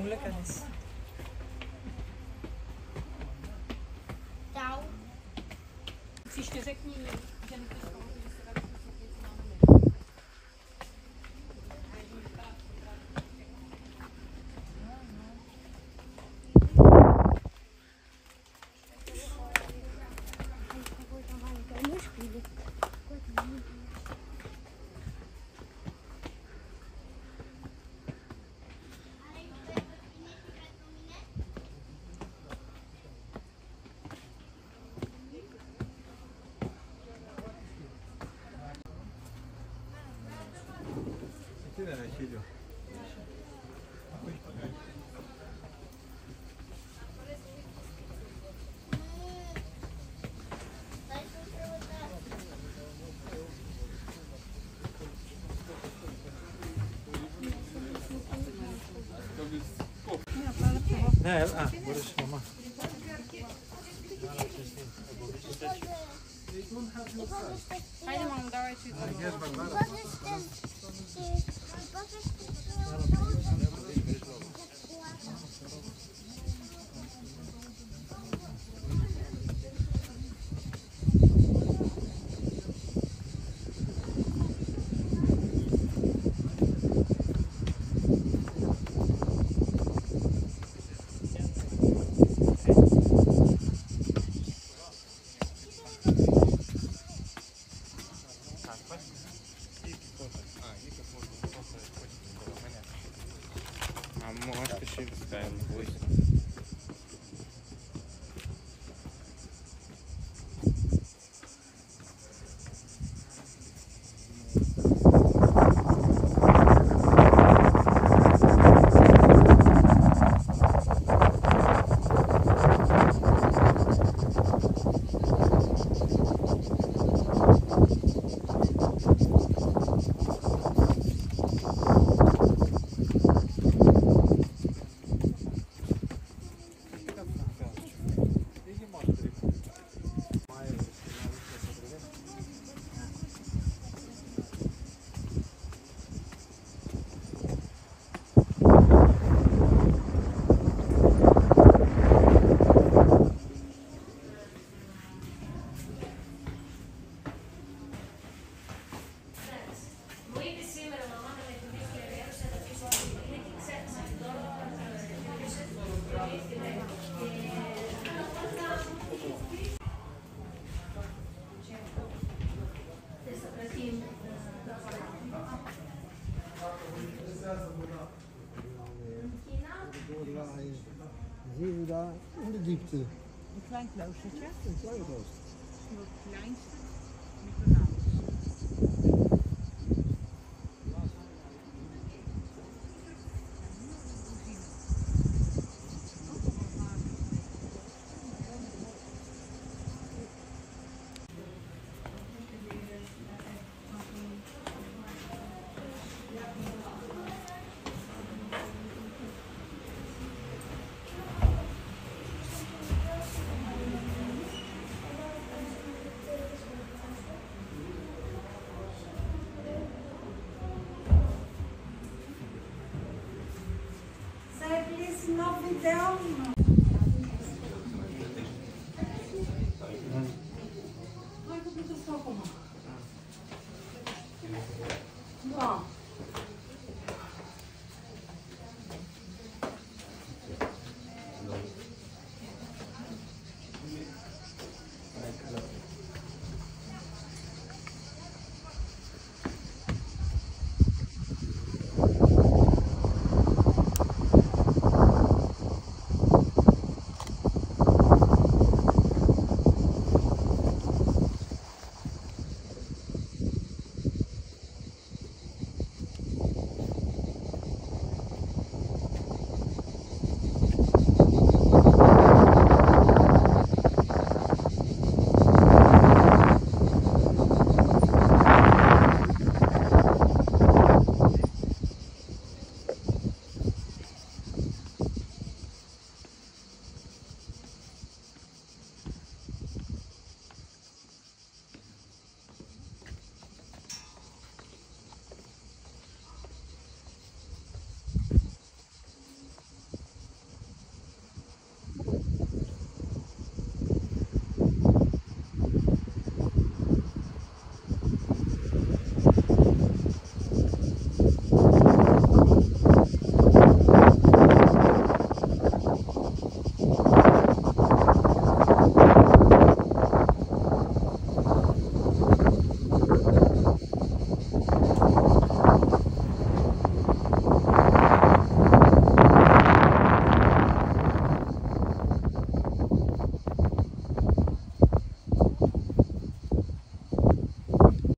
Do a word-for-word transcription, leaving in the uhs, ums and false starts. Mulekans. Tau. Siz gözükmüyor. Geliyor. Ne? Ah, burası mama. Haydi mama, davay çiğ. Zien we daar in de diepte. Een klein kloostertje. Een klein klooster. Een kleinste.